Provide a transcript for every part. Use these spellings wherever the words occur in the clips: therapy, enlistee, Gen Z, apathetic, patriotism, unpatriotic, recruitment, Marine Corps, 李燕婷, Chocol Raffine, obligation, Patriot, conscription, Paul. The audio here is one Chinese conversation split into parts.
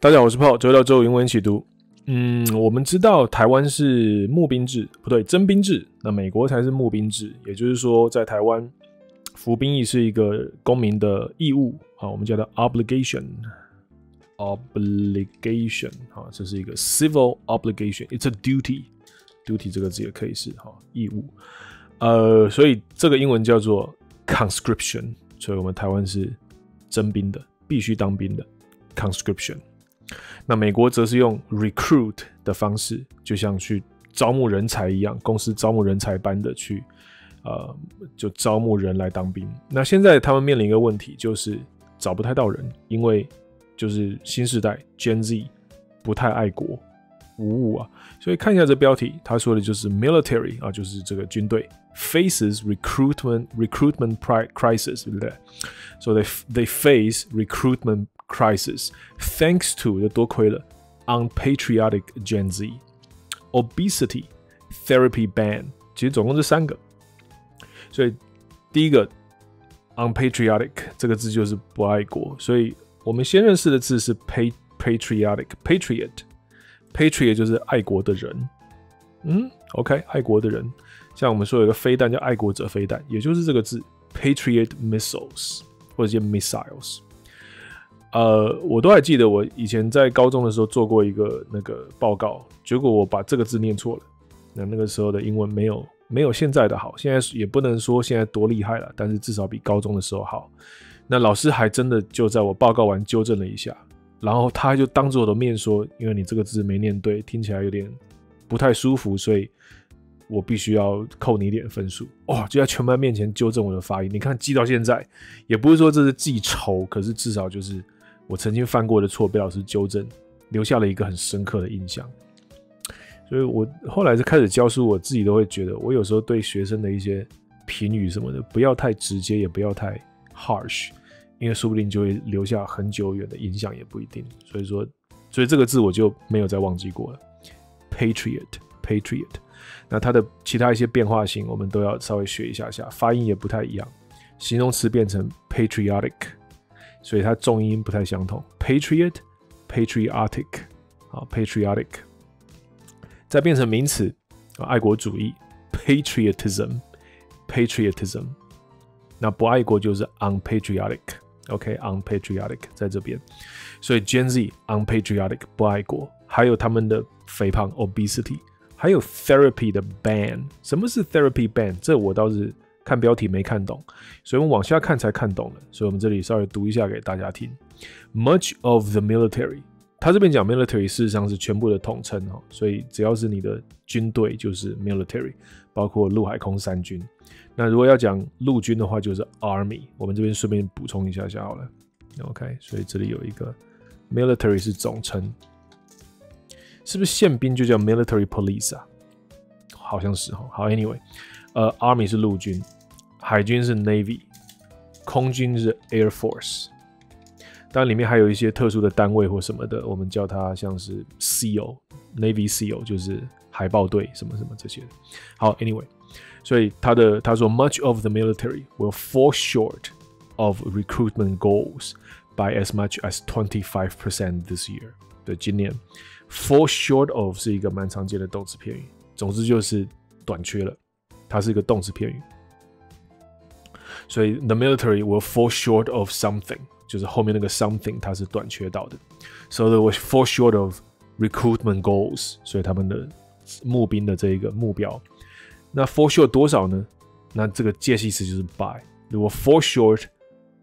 大家好，我是 Paul， 周六周五英文一起读。我们知道台湾是募兵制，不对，征兵制。那美国才是募兵制，也就是说，在台湾服兵役是一个公民的义务啊，我们叫它 obligation 啊，这是一个 civil obligation，it's a duty。duty 这个字也可以是哈义务，所以这个英文叫做 conscription， 所以我们台湾是征兵的，必须当兵的 conscription。那美国则是用 recruit 的方式，就像去招募人才一样，公司招募人才般的去，就招募人来当兵。那现在他们面临一个问题，就是找不太到人，因为就是新时代 Gen Z 不太爱国。无误啊，所以看一下这标题，他说的就是 military 啊，就是这个军队 faces recruitment crisis， 对不对 ？So they face recruitment crisis thanks to 就多亏了 unpatriotic Gen Z, obesity, therapy ban， 其实总共是三个。所以第一个 unpatriotic 这个字就是不爱国，所以我们先认识的字是 patriotic。Patriot 就是爱国的人，OK， 爱国的人，像我们说有一个飞弹叫爱国者飞弹，也就是这个字 Patriot missiles 或者叫 missiles。我都还记得我以前在高中的时候做过一个那个报告，结果我把这个字念错了。那个时候的英文没有现在的好，现在也不能说现在多厉害了，但是至少比高中的时候好。那老师还真的就在我报告完纠正了一下。然后他就当着我的面说，因为你这个字没念对，听起来有点不太舒服，所以我必须要扣你一点分数。哦，就在全班面前纠正我的发音，你看记到现在，也不是说这是记仇，可是至少就是我曾经犯过的错被老师纠正，留下了一个很深刻的印象。所以我后来就开始教书，我自己都会觉得，我有时候对学生的一些评语什么的，不要太直接，也不要太 harsh。因为说不定就会留下很久远的影响，也不一定。所以这个字我就没有再忘记过了。Patriot， 那它的其他一些变化型，我们都要稍微学一下下，发音也不太一样。形容词变成 patriotic， 所以它重音不太相同。Patriotic， 啊 ，patriotic， 再变成名词，爱国主义 ，patriotism， 那不爱国就是 unpatriotic。OK，unpatriotic 在这边，所以 Gen Z unpatriotic 不爱国，还有他们的肥胖 obesity， 还有 therapy 的 ban。什么是 therapy ban？ 这我倒是看标题没看懂，所以我们往下看才看懂了。所以我们这里稍微读一下给大家听。Much of the military， 他这边讲 military 事实上是全部的统称哦，所以只要是你的军队就是 military， 包括陆海空三军。那如果要讲陆军的话，就是 Army。我们这边顺便补充一下下好了。OK， 所以这里有一个 military 是总称，是不是宪兵就叫 military police 啊？好像是哈。好 ，Anyway， Army 是陆军，海军是 Navy， 空军是 Air Force。当然里面还有一些特殊的单位或什么的，我们叫它像是 SEAL，Navy SEAL 就是海豹队什么什么这些的。好 ，Anyway。所以他说 ，much of the military will fall short of recruitment goals by as much as 25% this year。对，今年 fall short of 是一个蛮常见的动词片语，总之就是短缺了，它是一个动词片语。所以 the military will fall short of something， 就是后面那个 something 它是短缺到的 ，so they will fall short of recruitment goals。所以他们的募兵的这一个目标。那 fall short 多少呢？那这个介系词就是 by。如果 fall short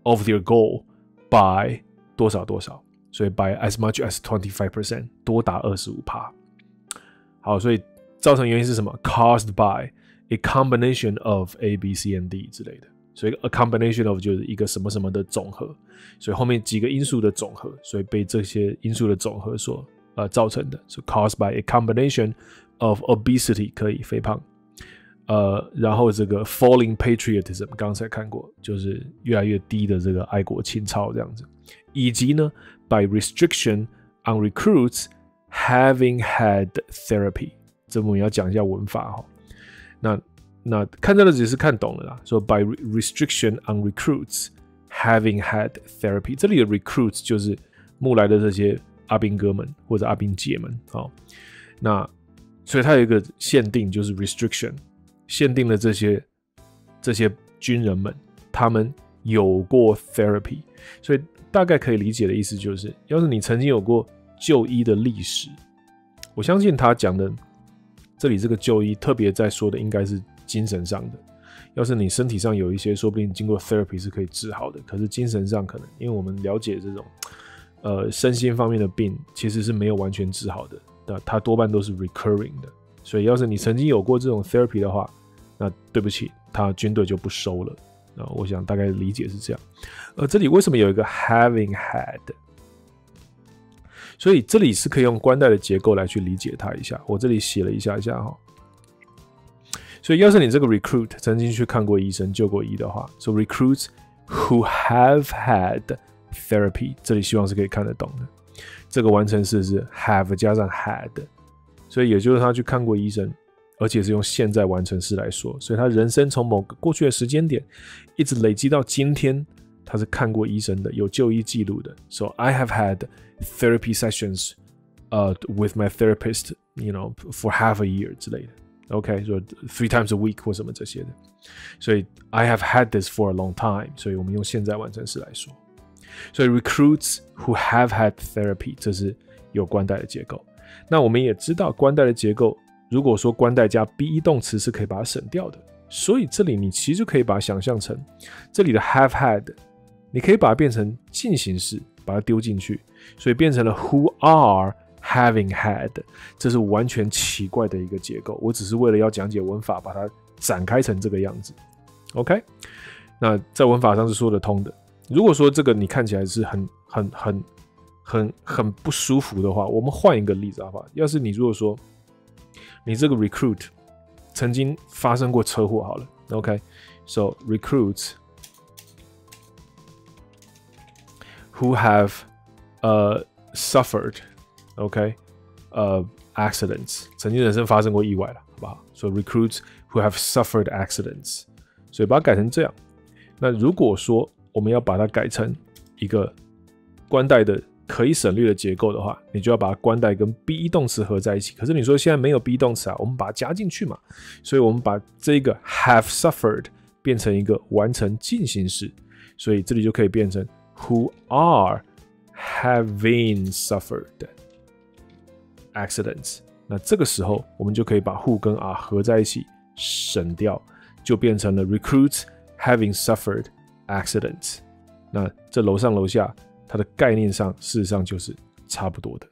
of their goal by 多少多少，所以 by as much as 25%， 多达25%。好，所以造成原因是什么 ？Caused by a combination of A、B、C and D 之类的。所以 a combination of 就是一个什么什么的总和，所以后面几个因素的总和，所以被这些因素的总和所造成的。So caused by a combination of obesity 可以肥胖。然后这个 falling patriotism 刚才看过，就是越来越低的这个爱国情操这样子，以及呢 by restriction on recruits having had therapy， 这我们要讲一下文法哈。那看这个只是看懂了啦，说 by restriction on recruits having had therapy， 这里的 recruits 就是募来的这些阿兵哥们或者阿兵姐们。好，那所以它有一个限定，就是 restriction， 限定了这些军人们，他们有过 therapy， 所以大概可以理解的意思就是，要是你曾经有过就医的历史，我相信他讲的这里这个就医特别在说的应该是精神上的。要是你身体上有一些，说不定经过 therapy 是可以治好的，可是精神上可能，因为我们了解这种身心方面的病其实是没有完全治好的，那它多半都是 recurring 的。所以要是你曾经有过这种 therapy 的话，那对不起，他军队就不收了。那我想大概理解是这样。这里为什么有一个 having had？ 所以这里是可以用冠带的结构来去理解它一下。我这里写了一下哈。所以要是你这个 recruit 曾经去看过医生、就过医的话， so recruits who have had therapy， 这里希望是可以看得懂的。这个完成式是 have 加上 had， 所以也就是他去看过医生，而且是用现在完成式来说，所以他人生从某个过去的时间点一直累积到今天，他是看过医生的，有就医记录的。 So I have had therapy sessions with my therapist, you know, for half a year 之类的。 OK, so 3 times a week 或什么这些的。所以 I have had this for a long time， 所以我们用现在完成式来说。所以 recruits who have had therapy， 这是有冠带的结构。那我们也知道冠带的结构，如果说冠带加 be 动词是可以把它省掉的，所以这里你其实就可以把它想象成，这里的 have had 你可以把它变成进行式，把它丢进去，所以变成了 who are having had， 这是完全奇怪的一个结构，我只是为了要讲解文法把它展开成这个样子。 OK， 那在文法上是说得通的。如果说这个你看起来是很不舒服的话，我们换一个例子好不好？要是你如果说你这个 recruit 曾经发生过车祸好了 ，OK， so recruits who have suffered OK accidents， 曾经人生发生过意外了，好不好？ So recruits who have suffered accidents， 所以把它改成这样。那如果说我们要把它改成一个冠带的可以省略的结构的话，你就要把冠带跟 be 动词合在一起。可是你说现在没有 be 动词啊，我们把它加进去嘛，所以我们把这个 have suffered 变成一个完成进行式，所以这里就可以变成 who are having suffered accidents。那这个时候我们就可以把 who 跟 are 合在一起省掉，就变成了 recruits having suffered accidents。 那这楼上楼下它的概念上事实上就是差不多的。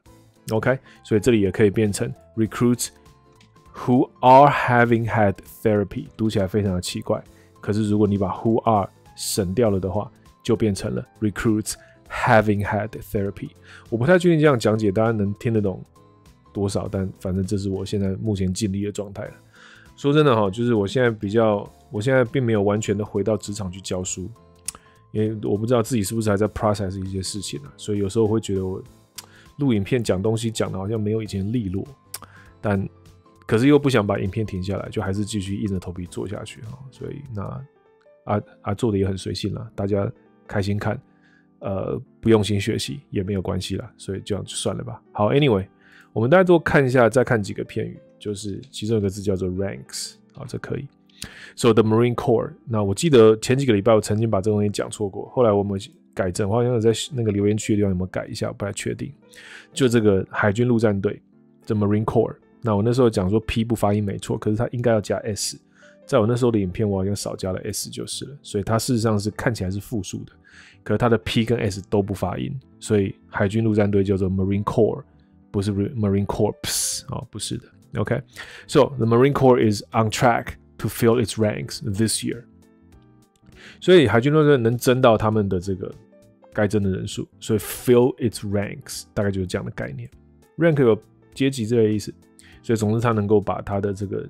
OK， 所以这里也可以变成 recruits who are having had therapy， 读起来非常的奇怪，可是如果你把 who are 省掉了的话，就变成了 recruits having had therapy。 我不太确定这样讲解大家能听得懂多少，但反正这是我现在目前尽力的状态了。说真的哈，就是我现在并没有完全的回到职场去教书，因为我不知道自己是不是还在 process 一些事情啊，所以有时候我会觉得我录影片讲东西讲的好像没有以前利落，但可是又不想把影片停下来，就还是继续硬着头皮做下去哈。所以那做的也很随性啦，大家开心看，不用心学习也没有关系啦，所以这样就算了吧。好 ，anyway， 我们大家多看一下，再看几个片语，就是其中一个字叫做 ranks， 好，这可以。So the Marine Corps， 那我记得前几个礼拜我曾经把这东西讲错过，后来我们改正，我好像有在那个留言区的地方有没有改一下，我不太确定。就这个海军陆战队 ，the Marine Corps， 那我那时候讲说 P 不发音没错，可是它应该要加 S， 在我那时候的影片我好像少加了 S 就是了，所以它事实上是看起来是复数的，可是它的 P 跟 S 都不发音，所以海军陆战队叫做 Marine Corps， 不是 Marine Corps 哦，不是的。OK，so the Marine Corps is on track to fill its ranks this year， 所以海军陆战队能争到他们的这个该争的人数，所以 fill its ranks 大概就是这样的概念。rank 有阶级这个意思，所以总之它能够把它的这个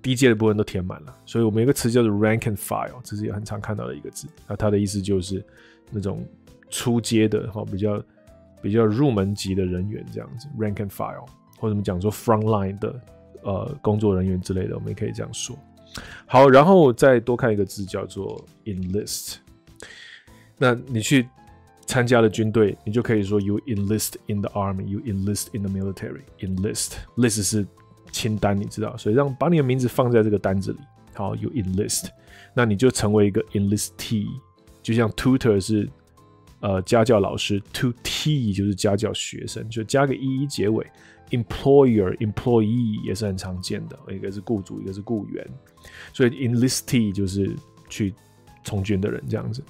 低阶的部分都填满了。所以我们有一个词叫做 rank and file， 这是也很常看到的一个字。那它的意思就是那种初阶的比较入门级的人员这样子 ，rank and file， 或者我们讲说 frontline 的工作人员之类的，我们也可以这样说。好，然后再多看一个字叫做 enlist。那你去参加了军队，你就可以说 you enlist in the army, you enlist in the military, enlist list 是清单，你知道，所以让把你的名字放在这个单子里。好 ，you enlist， 那你就成为一个 enlistee， 就像 tutor 是家教老师 ，tutee 就是家教学生，就加个 ee 结尾。employer employee 也是很常见的，一个是雇主，一个是雇员，所以 enlistee 就是去从军的人这样子。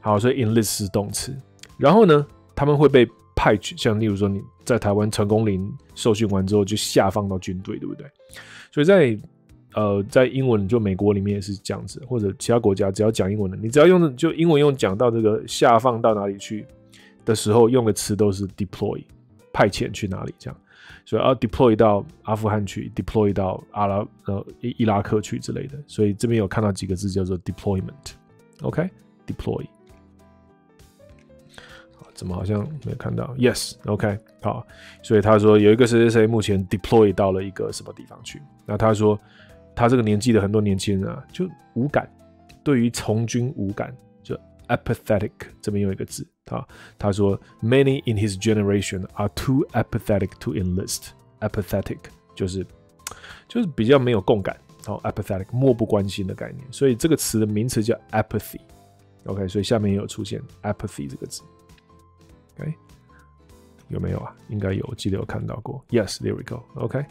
好，所以 enlist 是动词。然后呢，他们会被派去，像例如说你在台湾成功岭受训完之后就下放到军队，对不对？所以在英文就美国里面也是这样子，或者其他国家只要讲英文的，你只要用就英文用讲到这个下放到哪里去的时候，用的词都是 deploy 派遣去哪里这样。所以要 deploy 到阿富汗去 ，deploy 到伊拉克去之类的。所以这边有看到几个字叫做 deployment，OK，deploy。怎么好像没有看到 ？Yes，OK，好。所以他说有一个谁谁谁目前 deploy 到了一个什么地方去。那他说他这个年纪的很多年轻人啊，就无感，对于从军无感，就 apathetic。这边有一个字。他说 ，Many in his generation are too apathetic to enlist. Apathetic 就是比较没有共感，哦 ，apathetic 漠不关心的概念。所以这个词的名词叫 apathy。OK， 所以下面也有出现 apathy 这个字。OK， 有没有啊？应该有，我记得有看到过。Yes, there we go. OK，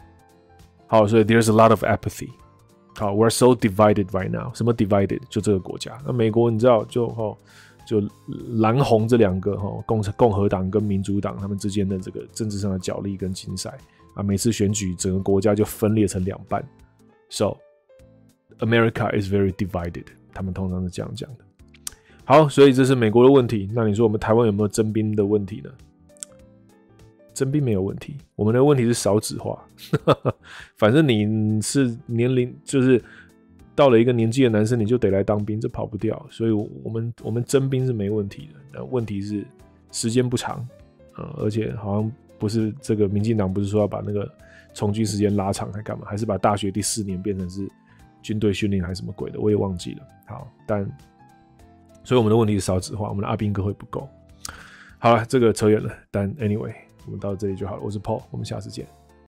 好，所以 there's a lot of apathy. 好 ，we're so divided right now. 什么 divided？ 就这个国家。那美国你知道就蓝红这两个共和党跟民主党他们之间的这个政治上的角力跟竞赛啊，每次选举整个国家就分裂成两半。So America is very divided， 他们通常是这样讲的。好，所以这是美国的问题。那你说我们台湾有没有征兵的问题呢？征兵没有问题，我们的问题是少子化。反正你是年龄就是。到了一个年纪的男生，你就得来当兵，这跑不掉。所以我们征兵是没问题的，但问题是时间不长，而且好像不是这个民进党不是说要把那个从军时间拉长，还干嘛？还是把大学第4年变成是军队训练还是什么鬼的？我也忘记了。好，但所以我们的问题是少子化，我们的阿兵哥会不够。好了，这个扯远了，但 anyway 我们到这里就好了。我是 Paul， 我们下次见。